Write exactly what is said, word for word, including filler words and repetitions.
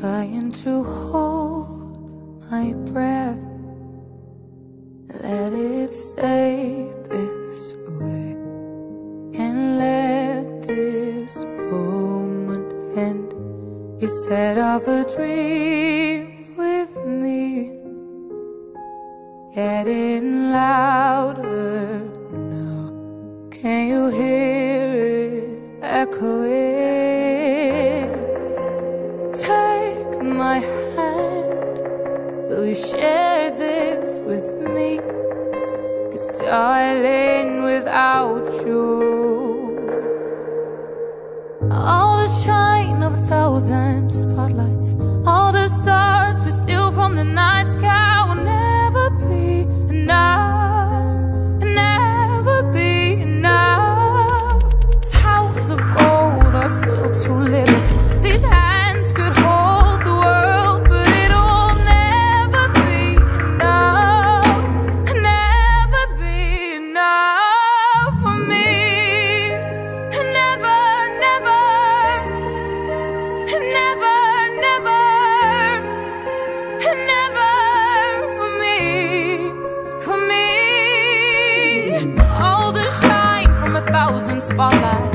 trying to hold my breath, let it stay this way, and let this moment end. You set off a dream with me, getting louder now. Can you hear it echoing? Take my hand, will you share this with me? 'Cause darling, without you, all the shine of a thousand spotlights, all the stars we steal from the night sky will never be enough, never be enough. Towers of gold are still too little. These hands could hold the world, but it'll never be enough, never be enough for me. Never, never, never, never, never for me, for me. All the shine from a thousand spotlights,